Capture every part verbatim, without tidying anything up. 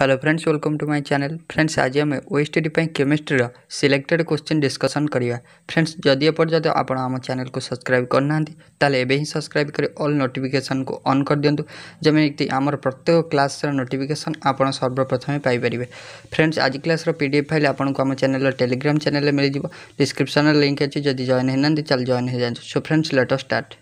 Hello friends, welcome to my channel. Friends आज आम ओएसटीडी chemistry रा सिलेक्टेड क्वेश्चन डिस्कशन करिया। फ्रेंड्स जदि एपर्यंत आपण आम चैनल को सब्सक्राइब करना ताले एबे ही सब्सक्राइब कर ऑल नोटिफिकेशन को ऑन कर दियंतु, जमें आम प्रत्येक क्लास नोटिफिकेशन आपण सर्वप्रथम पाइपर। फ्रेंड्स आज क्लास पीडीएफ फाइल आपको आम चैनल टेलीग्राम चैनल मिल जाए, डिस्क्रिप्शन लिंक अच्छी जदि जॉइन होना चल जॉइन हो जाए। So friends let us start.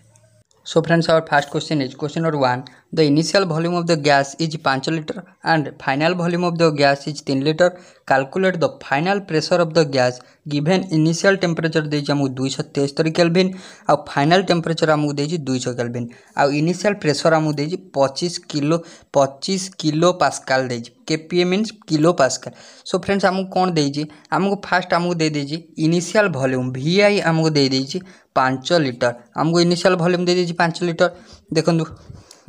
So friends, our first question is question number one. The initial volume of the gas is five liter and final volume of the gas is three liter. Calculate the final pressure of the gas given initial temperature देछि हमहु two hundred seventy-three kelvin आ final temperature हमहु देछि two hundred kelvin आ initial pressure हमहु देछि पच्चीस kilo पच्चीस किलो पास्कल देछि। KPA means kilo pascal. So friends हमहु कोन देछि, हमहु फास्ट हमहु दे देछि इनिशियल वॉल्यूम वीआई हमहु दे देछि five liter, हमहु इनिशियल वॉल्यूम दे देछि five liter। देखंतु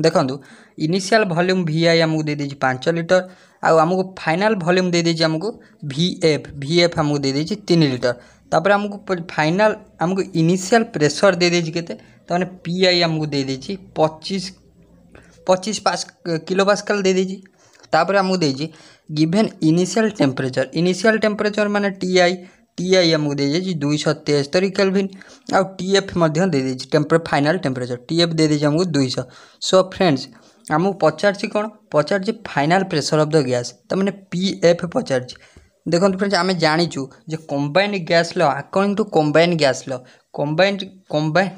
देखंतु इनिशियल वॉल्यूम वीआई हमहु दे देछि five liter आउ आमको फाइनल वॉल्यूम दे देछि हमको वीएफ वीएफ हमको दे देछि three liter। तापर हमको फाइनल हमको इनिशियल प्रेशर दे देछि केते ताने पीआई हमको दे देछि पच्चीस पच्चीस पास किलो पास्कल दे देछि। तापर हमको दे देछि given initial temperature, initial temperature माने टीआई टीआई हमको दे देछि two hundred seventy-three केल्विन आ टीएफ मध्ये दे देछि टेम्पर फाइनल टेम्परेचर, टीएफ दे देछि हमको two hundred। सो फ्रेंड्स आमु पचारछि कोन पचारछि final pressure of the gas तमने पीएफ पचारछि। देखंतु फ्रेंड्स आमे जानिचु जे combined gas law according to combined gas law combined combined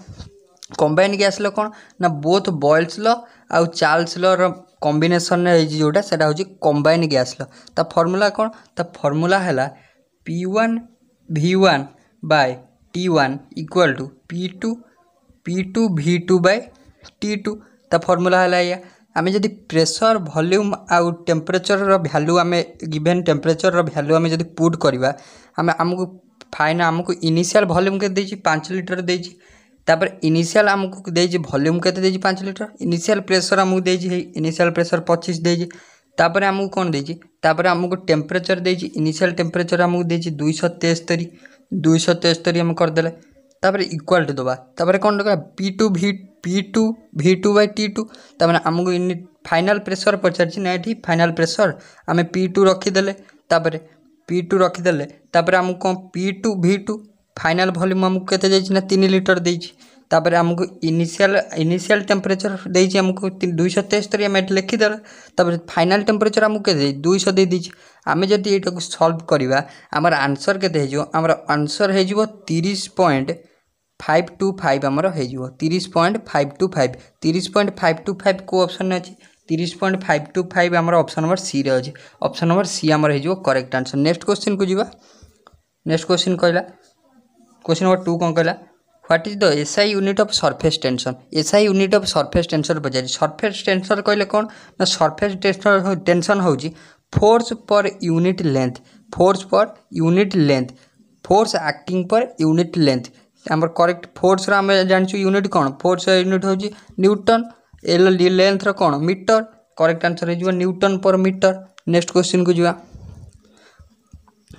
combined gas law कोन ना बोथ बॉयल्स ल आ चार्ल्स ल रो कॉम्बिनेशन रे जे जोटा सेटा होची कंबाइंड गैस ल। ता फार्मूला कोन, ता फार्मूला हैला P one V one by T one equal to P two P two V two by T two। ता फार्मूला हैला या आमे जदि प्रेशर वॉल्यूम आउ टेम्परेचर रो वैल्यू आमे गिवन टेम्परेचर रो वैल्यू आमे जदि पुट करबा आमे हमको फाइनल हमको इनिशियल वॉल्यूम के देछि five liter देछि। तापर इनिशियल हमको देछि वॉल्यूम केते देछि five liter, इनिशियल प्रेशर हमको देछि इनिशियल प्रेशर twenty-five देछि। तापर हमको कोन देछि, तापर हमको टेम्परेचर देछि इनिशियल टेम्परेचर हमको देछि two hundred seventy-three two hundred seventy-three हम कर देले। तापर इक्वल टू दबा तापर कोन लगा P two V P two V two by T two तमने हमको इन फाइनल प्रेशर पचारछि ना एठी फाइनल प्रेशर हमें P two रखी देले। तापर P two रखी देले तापर हमको P two V two final volume हमको केते दैछि ना three liter दैछि। तापर हमको इनिशियल इनिशियल टेम्परेचर दैछि हमको two hundred seventy-three हम एठी लिखि देले। तापर फाइनल टेम्परेचर हमको केते two hundred दे दैछि। हमें जदी एटा को सॉल्व करबा हमर आंसर केते हेजो, हमर आंसर हेजो thirty point five two five आमर हेजिवो thirty point five two five thirty point five two five को ऑप्शन अछि thirty point five two five आमर ऑप्शन नंबर सी रे अछि, ऑप्शन नंबर सी आमर हेजिवो करेक्ट आंसर। नेक्स्ट क्वेश्चन को जीवा। नेक्स्ट क्वेश्चन कहला क्वेश्चन नंबर two कोन कहला what is the SI unit of surface tension, SI unit of surface tension बजाय सरफेस टेंशन कहले कोन ना सरफेस टेंशन टेंशन होउची force per unit length, force per unit length force acting per unit length. हमर correct force रा हम जानछु unit कोन, फोर्स यूनिट हो जी न्यूटन, एल लेंथ रा कोन मीटर, करेक्ट आंसर हो newton per metre. Next question को जुवा।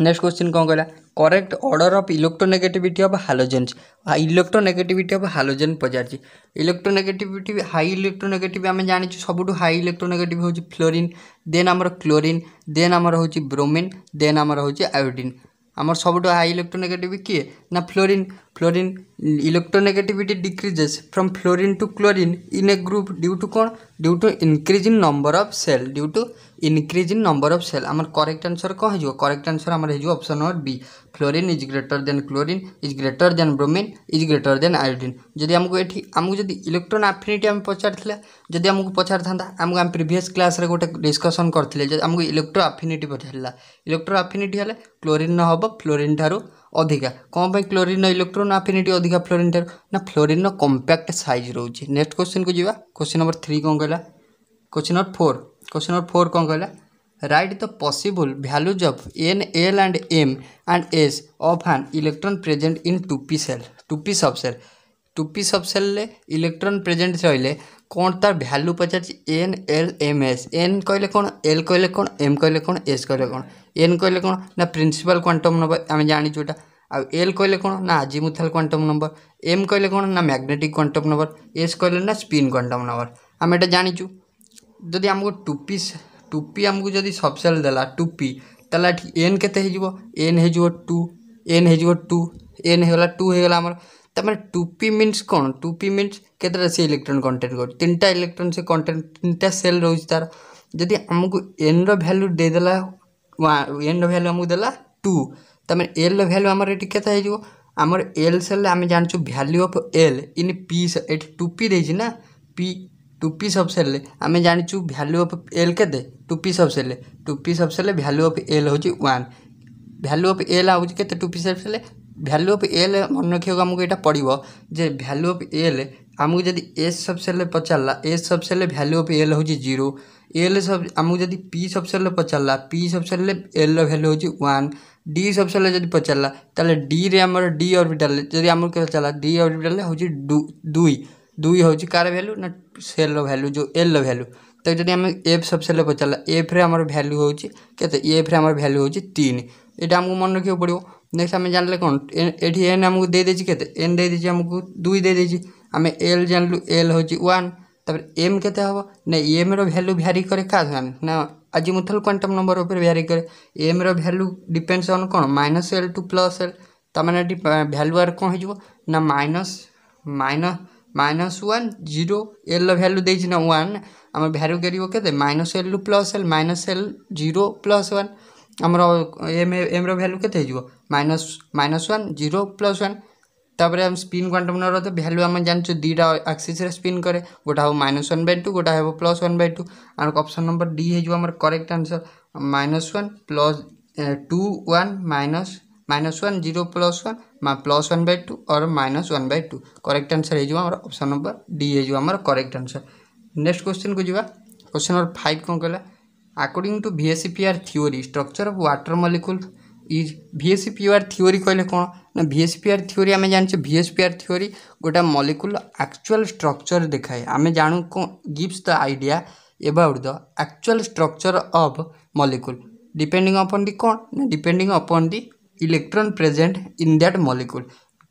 नेक्स्ट क्वेश्चन कोन कहला correct order of electronegativity of halogens, electronegativity of halogen पजारछि। इलेक्ट्रोनेगेटिविटी हाई इलेक्ट्रोनेगेटिव हम जानछु सबटु हाई इलेक्ट्रोनेगेटिव हो जी फ्लोरीन, देन हमर क्लोरीन, देन हमर हो जी ब्रोमीन, देन हमर हो जी आयोडीन। आमर सबटु हाई इलेक्ट्रोनेगेटिव किए ना fluorine, fluorine electronegativity decreases from fluorine to chlorine in a group due to कोन due to increase in number of shell, due to increase in number of shell. आमर correct answer कोन हेजो, correct answer हमर हेजो option number B fluorine is greater than chlorine is greater than bromine is greater than iodine. जदी हमको एठी हमको जदी इलेक्ट्रॉन एफिनिटी हम पछारथिले जदी हमको पछारथांदा हमको हम प्रीवियस क्लास रे गोटे डिस्कशन करथिले जे हमको इलेक्ट्रो एफिनिटी पछारला, इलेक्ट्रो एफिनिटी हले क्लोरीन न होबो फ्लोरीन थारु अधिका, कोन पई क्लोरीन इलेक्ट्रॉन एफिनिटी अधिका फ्लोरीन थारु ना फ्लोरीन नो कॉम्पैक्ट साइज रहउची। नेक्स्ट क्वेश्चन को जीवा। क्वेश्चन नंबर three कोन कहला, question number four question number four कोन कहला write the possible values of n, l and m and s of an electron present in two p cell, two p sub cell, two p sub cell ले electron present रहले कोन तार value पचार N L M S. N कहले कोन, L कहले कोन, M कहले कोन, S कहले कोन। एन कहले कोन ना प्रिंसिपल क्वांटम नंबर हम जानि जोटा, आ एल कहले कोन ना अजीमुथल क्वांटम नंबर, एम कहले कोन ना मैग्नेटिक क्वांटम नंबर, एस कहले ना स्पिन क्वांटम नंबर। हम एटा जानिचू जदी हमको टू पीस टू पी आमको जदि सबसेल देला टू पी तला एन केते हे जीवो एन हे जीवो टू एन हे जीवो टू एन हेला टू हेला हमर तमरे टू पी मींस कोन टू पी मींस केतरा से इलेक्ट्रॉन कंटेंट कर तीनटा इलेक्ट्रॉन से कंटेंट तीनटा सेल रोज तार जदि हमको एन रो वैल्यू दे देला एन रो वैल्यू हमको देला टू तमरे एल रो वैल्यू हमर एटी केते हे जीवो हमर एल सेल हम जान छु value of L in P at two P देछि ना पी टू पी सबसेल ले आमे जानि छु वैल्यू ऑफ एल के दे टू पी सबसेल ले टू पी सबसेल ले वैल्यू ऑफ एल होची वन वैल्यू ऑफ एल आउज केते टू पी सबसेल ले वैल्यू ऑफ एल मन रखियो हमको एटा पड़िबो जे वैल्यू ऑफ एल हमको जदी एस सबसेल ले पचाला एस सबसेल ले वैल्यू ऑफ एल होची जीरो एल सब हमको जदी पी सबसेल ले पचाला पी सबसेल ले एल रो वैल्यू होची वन डी सबसेल ले जदी पचाला तले डी रे हमर डी ऑर्बिटल ले जदी हमर के चला डी ऑर्बिटल ले होची टू टू होची कार वैल्यू ना सेल रो वैल्यू जो एल रो वैल्यू त जदी हम एफ सबसेल पचाला एफ रे हमर वैल्यू होची केते एफ रे हमर वैल्यू होची थ्री एटा हमको मन रखियो पड़ियो नेक्स्ट हम जानले कोन एठी एन हमको दे देची केते एन दे देची हमको टू दे देची हमें एल जानलु एल होची वन तब एम केते हबो ने एम रो वैल्यू वेरी करे का जान ना अजीमुथल क्वांटम नंबर ऊपर वेरी करे एम रो वैल्यू डिपेंड्स ऑन कोन minus L to plus L तमाने वैल्यू आर कोन हिजो ना minus minus minus one zero L value देछि ना वन हमर वैल्यू करियो केते minus L plus L minus L zero plus one हमर एम एम रो वैल्यू केते हिजो minus minus one zero plus one तबरे हम स्पिन क्वांटम न रहत वैल्यू हम जान छ दीटा एक्सिस रे स्पिन करे गोटा हो माइनस वन बाय टू गोटा हो plus one by two are option number D हिजो हमर correct answer minus one plus two one minus minus one zero plus one मा प्लस वन बाय टू और minus one by two correct answer है जो हमारा option number D है जो हमारा करेक्ट आंसर। नेक्स्ट क्वेश्चन को जीवा क्वेश्चन नंबर फाइव कौन कहला according to V S E P R theory structure of water molecule is V S E P R theory कहले कोन ना V S E P R theory हमें जान छ V S E P R theory गोटा molecule actual structure देखाए हमें जानू को gives the idea about the actual structure of molecule depending upon the कोन depending upon the electron present in that molecule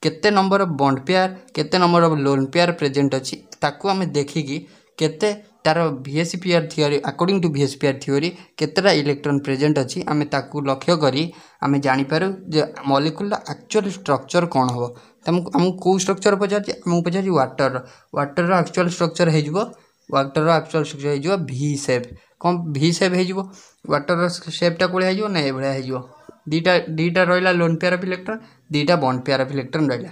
केते नंबर ऑफ बॉन्ड पेयर केते number of lone pair present अछि ताकू हमें देखि कि केते तार V S E P R theory according to V S E P R theory केतेरा इलेक्ट्रॉन प्रेजेंट अछि हमें ताकू लक्ष्य करी हमें जानि पारु जे मॉलिक्यूल एक्चुअल स्ट्रक्चर कोन हो हम हम को स्ट्रक्चर पचाछि हम पचाछि वाटर वाटर एक्चुअल स्ट्रक्चर हे जबो वाटर एक्चुअल स्ट्रक्चर हे जबो V शेप कोन V शेप हे जबो वाटर शेपटा कोले हे जबो नै एबडा हे जबो दीटा दीटा रहिला लोन पेयर ऑफ इलेक्ट्रॉन दीटा बॉन्ड पेयर ऑफ इलेक्ट्रॉन रहिला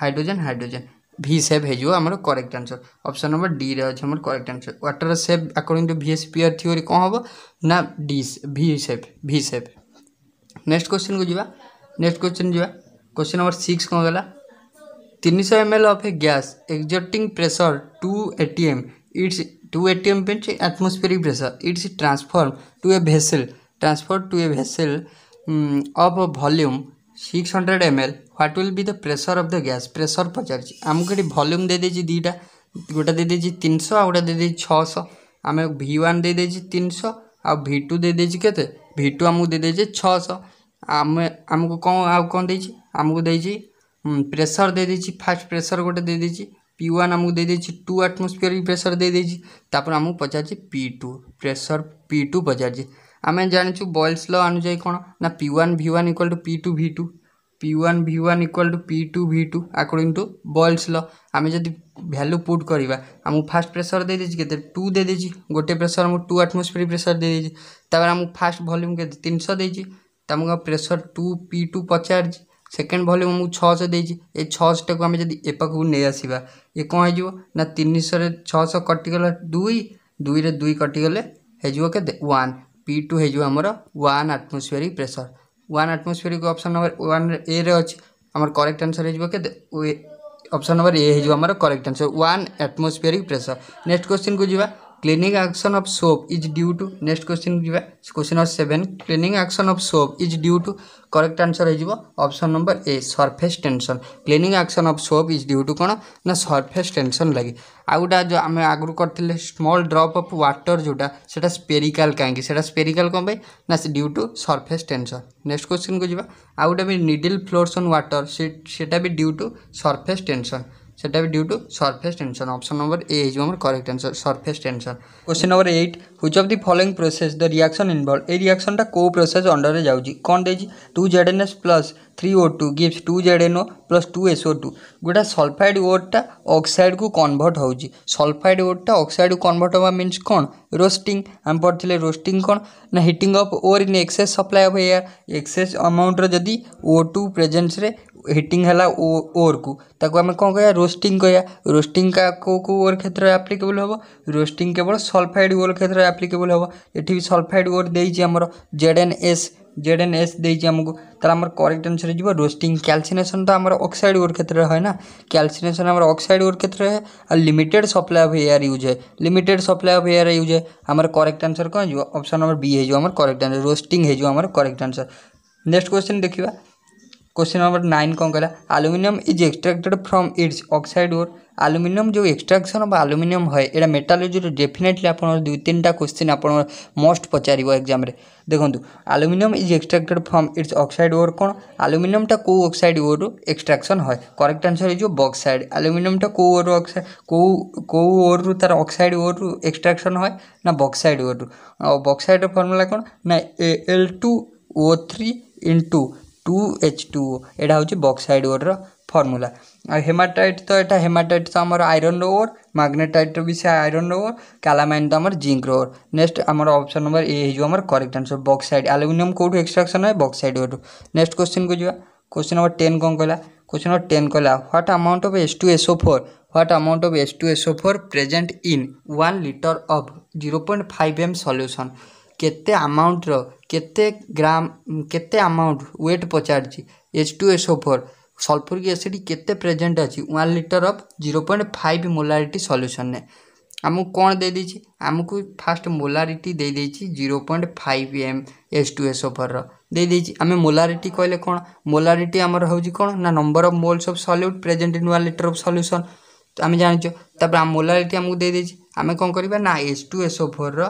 हाइड्रोजन हाइड्रोजन भी शेप हे जो हमर correct answer option number D रे अछि हमर correct answer water shape according to V S E P R theory को होबो ना डी भी शेप भी शेप। नेक्स्ट क्वेश्चन को जीवा नेक्स्ट क्वेश्चन जीवा क्वेश्चन नंबर सिक्स को गेला three hundred M L of a gas exerting pressure two A T M it's two A T M means atmospheric pressure it's transform to a vessel transform to a vessel of volume six hundred M L what will be the pressure of the gas pressure पचारछि हमके एटी volume दे देछि दीटा गोटा दे देछि three hundred आ गोटा दे देछि सिक्स हंड्रेड हमें V वन दे देछि थ्री हंड्रेड आ V टू दे देछि केते V टू हमहु दे देछि सिक्स हंड्रेड हम हमको कोन आ कोन देछि हमको देछि प्रेशर दे देछि फर्स्ट प्रेशर गोटा दे देछि P वन हमहु दे देछि टू एटमॉस्फेरिक प्रेशर दे देछि तापर हमहु पचारछि P two pressure P two पचारछि हमें जानि छु बॉयल्स लॉ अनुसार कोन ना P one V one equal to P two V two P one V one equal to P two V two according to Boyle's law हमें जदी value put करबा हम फर्स्ट प्रेशर दे देछि केते टू दे देछि गोटे प्रेशर हम टू एटमॉस्फेरिक प्रेशर दे देछि तब हम फर्स्ट वॉल्यूम के थ्री हंड्रेड देछि तमगा प्रेशर टू P टू पचार सेकंड वॉल्यूम हम सिक्स हंड्रेड देछि ए सिक्स हंड्रेड टको हमें जदी एपकु नै आसीबा ए कोन हे जो ना थ्री हंड्रेड रे सिक्स हंड्रेड कटि गेला टू टू रे टू कटि गेले हे जो के वन P टू है जो हमारा one atmospheric pressure one atmospheric option number one ए रे अछि हमर करेक्ट आंसर है जो के ऑप्शन नंबर ए है जो हमारा correct answer one atmospheric pressure. Next question को जीवा cleaning action of soap is due to next question जीवा question number seven cleaning action of soap is due to correct answer है जो option number A surface tension cleaning action of soap is due to कोन ना surface tension लागि आउडा जो हम आगु करथिले स्मॉल ड्रॉप ऑफ वाटर जोटा सेटा स्फेरिकल काहेकि सेटा स्फेरिकल कोन भाई ना due to surface tension. Next question को जीवा आउडा भी नीडल फ्लोट्स ऑन वाटर सेटा भी ड्यू टू सरफेस टेंशन সেটা বি due to surface tension. Option number A হইব আমার correct answer surface tension. Question number eight which of the following process the reaction involve এই রিয়াকশনটা কো প্রোসেস অন্ডরে যাচ্ছি কোন দেছি two Z N S plus three O two gives two Z N O plus two S O two गोटा sulphide ओटा oxide को कन्वर्ट हो सल्फाइड ओटा ऑक्साइड को कन्वर्ट होगा मीन्स कौन रोस्टिंग आम पढ़ते रोस्टिंग कौन ना heating of ore in excess supply of air excess amount जदि ओ टू प्रेजेन्स हिटिंग है ओ ओर को ताको आम कौन कह रोस्टिंग कह रोस्टिंग का को को ओर क्षेत्र में आप्लिकेबल हम रोस्टिंग केवल सल्फाइड ओर क्षेत्र में आप्लिकेबल हम ये भी सल्फाइड ओर देती आमर Z N S Z N S देती आमको तर आम करेक्ट आंसर हो रोस्टिंग कैल्सिनेशन तो आम ऑक्साइड ओर क्षेत्र में है ना कैल्सिनेशन आम ऑक्साइड ओर क्षेत्र है और limited supply of air use है limited supply of air use है आम करेक्ट आंसर कौन हो ऑप्शन नंबर बी हो करेक्ट आंसर रोस्टिंग हो करेक्ट आंसर। नेक्स्ट क्वेश्चन देखा क्वेश्चन नंबर नाइन कौन कहला aluminium is extracted from its oxide ore aluminium जो एक्सट्रैक्शन ऑफ एल्युमिनियम है यहाँ मेटालोजी डेफिनेटली आप दुई तीन टा क्वेश्चन आप मोस्ट पचार एग्जाम रे देखो aluminium is extracted from its oxide ore कौन एल्युमिनियम टा को ऑक्साइड ओर एक्सट्रैक्शन है करेक्ट आंसर हो बॉक्साइड एल्युमिनियम टा को ओर ऑक्साइड को को ओर रु तार ऑक्साइड ओर रु एक्सट्रैक्शन है ना बॉक्साइड ओर रु बॉक्साइड फॉर्मूला कौन ना L two O three into two H two O एटा होची बॉक्साइड ओर रो फॉर्मूला। हेमाटाइट तो एटा हेमाटाइट तो आमर आयरन रो ओर मैग्नेटाइट रो भी से आयरन रो ओर कैलामाइन तो आमर जिंक रो ओर। नेक्स्ट आमर ऑप्शन नंबर ए हे जो आमर करेक्ट आंसर बॉक्साइड एल्युमिनियम कोठू एक्सट्रैक्शन है बॉक्साइड ओर। नेक्स्ट क्वेश्चन को जवा क्वेश्चन नंबर टेन कौन कहला क्वेश्चन नंबर टेन कहला what amount of H two S O four what amount of H two S O four present in one litre of zero point five M solution केते amount रो केते gram केते amount weight पचार H two S O four sulphuric acid केते present अच्छी one litre of zero point five molarity solution ने आमको कौन दे देछि आमको फास्ट मोलारिटी दे देछि zero point five M H two S O four रो दे देछि आम मोलारिटी कहले कौन मोलारिटी आमर होउछि कौन ना number of moles of solute present in one litre of solution आम जानिछो तब मोलारिटी आमको दे देछि आम कौन करबा ना H two S O four रो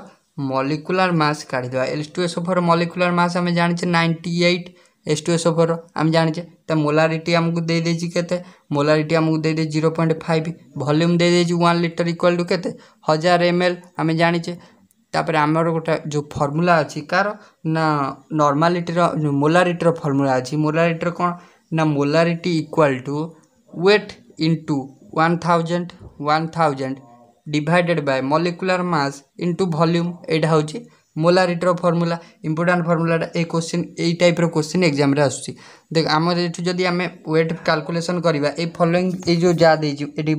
मॉलिक्यूलर मास काढ़ी देवा H two S O four molecular mass आम जाने ninety eight H two S O four आम जाने तो मोलारिटी आमको दे देछि केते मोलारिटी आमको दे दे जीरो पॉइंट फाइव वॉल्यूम दे देछि वन लीटर इक्वाल टू केते हजार एम एल आम जाने तापर आमर गोटा जो फर्मूला अच्छी कार ना नॉर्मालिटी मोलारिटी फर्मूला अच्छी मोलारिटी कौन ना molarity equal to weight into one thousand one thousand divided by molecular mass into volume एटा होची मोलारिटी फॉर्मूला इंपोर्टेंट फॉर्मूला ए क्वेश्चन ए टाइप रो क्वेश्चन एग्जाम रे आसुची देख आम एठू जदी आमे वेट कैलकुलेशन करबा ए फॉलोइंग ए जो जा देजी एटी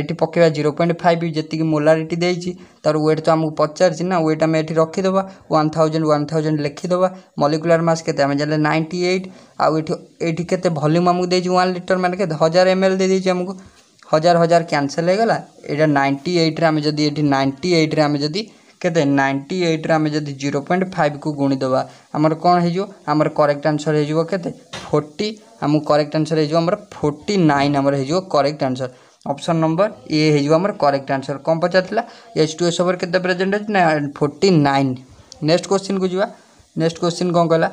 एटी पकेबा जीरो पॉइंट फाइव जति मोलारिटी देजी तार वेट तो हमहु पचार छी ना वेट आमे एठी रखि देबा वन थाउजेंड वन थाउजेंड लिखि देबा मॉलिक्यूलर मास केते आमे जाले नाइंटी एट आ एठी एठी केते वॉल्यूम हमहु देजी वन लीटर माने के वन थाउजेंड एमएल दे देजी हमहु हजार हजार कैंसल हो गला ये नाइंटी एट्रे आम जब ये नाइंटी एट्रे आम जब के नाइंटी एट्रे आम जब जीरो पॉइंट फाइव को गुणीदे आमर कौन होमर करेक्ट आंसर होते फोर्टी आम करेक्ट आंसर होमर फोर्टी नाइन आमर हो correct answer. Option number A होमर करेक्ट आंसर कौन पचार एच टू एस ओवर के प्रेजेंट अच्छे फोर्टी नाइन। नेक्स्ट क्वेश्चन को जावा नेक्स्ट क्वेश्चन कौन कहला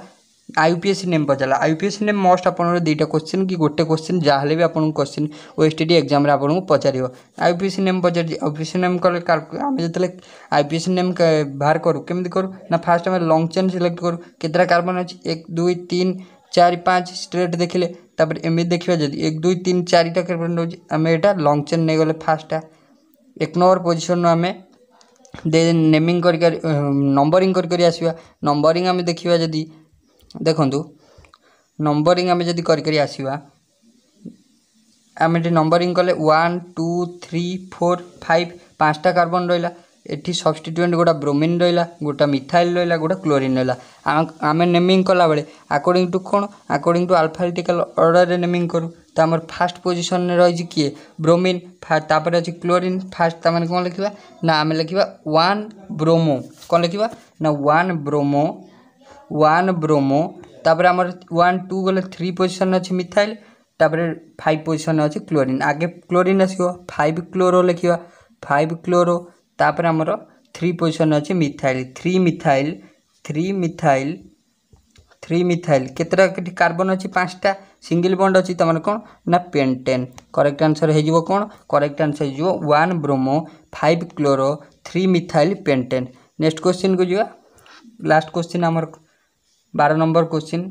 आईयूपीएससी नेम पचारा आईयूपीएससी नेम मोस्ट आपनर दुईटा क्वेश्चन कि गोटे क्वेश्चन जहाँ भी आपको क्वेश्चन ओएसटीटी एग्जाम आपको पचार आईयूपीएससी नेम पचार आईयूपीएससी नेम कले आम जो आईयूपीएससी नेम बाहर करूँ केमी करूँ ना फास्ट आम लंग चेन सिलेक्ट करूँ केतरा कार्बन अच्छी एक दुई तीन चार पाँच स्ट्रेट देखिले तापर एमती देखा जब एक दुई तीन चारिटा कार्बन रोज आम यहाँ लंग चेन नहीं गले फास्टा एक नंबर पोजिशन आम दे नेमिंग कर नंबरिंग कर आसवा नंबरिंग आम देखा जदि देखु नंबरिंग आम जब करमें नंबरिंग कले one two three four five पाँचटा कार्बन रहा ये सब्सटीट्यूएंट गोटा ब्रोमीन रहा गोटा मिथाइल रहा गोटा क्लोरीन रहा आम नेमिंग कला बेले अकॉर्डिंग टू कौन अकॉर्डिंग टू अल्फाबेटिकल ऑर्डर रे नेमिंग करूँ तो आम फास्ट पोजिशन रही किए ब्रोमीन तापर अच्छे क्लोरीन फास्ट तमें कौन लिखा ना आम लिखा वन ब्रोमो कौन लिखा ना वन ब्रोमो वन ब्रोमो तापर आमर वन टू गले थ्री पोजिशन अच्छे मिथाइल तापर फाइव पोजिशन अच्छे क्लोरीन आगे क्लोरीन आसो फाइव क्लोरो लिखा फाइव क्लोरो तापर आमर थ्री पोजिशन अच्छे methyl three methyl three methyl three methyl केतरा कार्बन अच्छी पांचटा सिंगल बॉन्ड अच्छी तुम कौन ना पेंटेन करेक्ट आंसर हो कौन करेक्ट आंसर हो one bromo five chloro three methyl pentane. Next question को जीवा लास्ट क्वेश्चन आमर बारह number question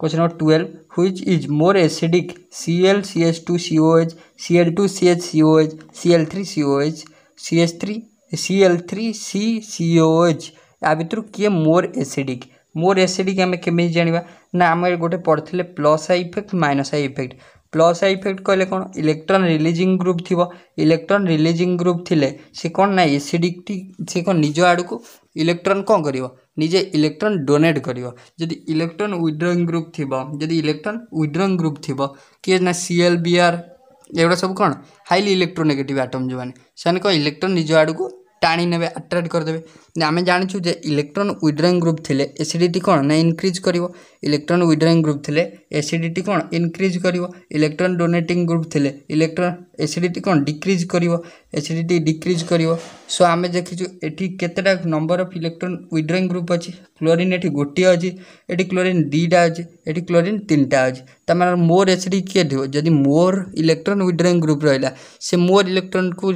question number twelve which is more acidic C L C H two C O H C L two C H C O H C L three C O H C H three C L three C C O H आ भितर किए more acidic more acidic आम केमी जाना ना आम गोटे पढ़ते plus I effect minus I effect plus I effect कहले कौन इलेक्ट्रॉन रिलीजिंग ग्रुप थी इलेक्ट्रॉन रिलीजिंग ग्रुप थिले से कौन ना एसिडिक से कौन निज आड़ को इलेक्ट्रॉन कौन कर निजे इलेक्ट्रॉन डोनेट कर जदि इलेक्ट्रॉन विड्रॉइंग ग्रुप थी जदि इलेक्ट्रॉन विड्रॉइंग ग्रुप थी किए ना सी एल बी आर एगुड़ा सब कौन हाइली इलेक्ट्रोनेगेटिव आटम जो मैंने कौन इलेक्ट्रॉन निज आड़ को टाणी ने अट्राक्ट करदे आम जानू जे इलेक्ट्रॉन विड्रॉइंग ग्रुप थिले एसिडिटी कौन ना इनक्रीज कर इलेक्ट्रॉन विड्रॉइंग ग्रुप थिले एसिडिटी कौन इनक्रीज कर इलेक्ट्रॉन डोनेटिंग ग्रुप थिले इलेक्ट्रॉन एसिडिटी कौन डिक्रीज कर एसिडिटी डिक्रीज कर। सो आम देखीचु एठी केतेटा number of electron withdrawing group अच्छी क्लोरीन एठी गोटे अच्छी एठी क्लोरीन दुईटा अच्छी एठी क्लोरीन तीन टा अच्छी तमार मोर एसिडिक किए थी जदि मोर इलेक्ट्रॉन विड्रॉइंग ग्रुप रहा से मोर इलेक्ट्रॉन को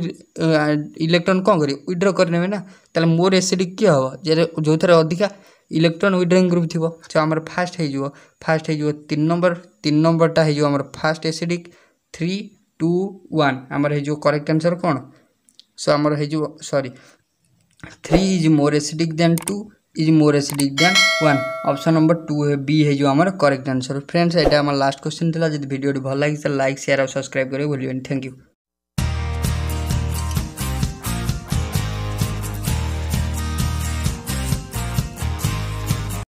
इलेक्ट्रॉन कौन कर विड्रॉ करने ना तो मोर एसिडिक किए हे जो थे अधिका इलेक्ट्रॉन विड्रॉइंग ग्रुप थी सो आम फास्ट हो फास्ट हो तीन नंबर तीन नंबरटा हो first acidic three two one आमर हो करेक्ट आंसर कौन सो आमर हो sorry three is more acidic than two is more acidic than one option number two B है जो आमर करेक्ट आंसर। फ्रेंड्स एटा आम लास्ट क्वेश्चन था जब भिडियो भल लगी लाइक शेयर और सब्सक्राइब करेंगे भूलें थैंक यू।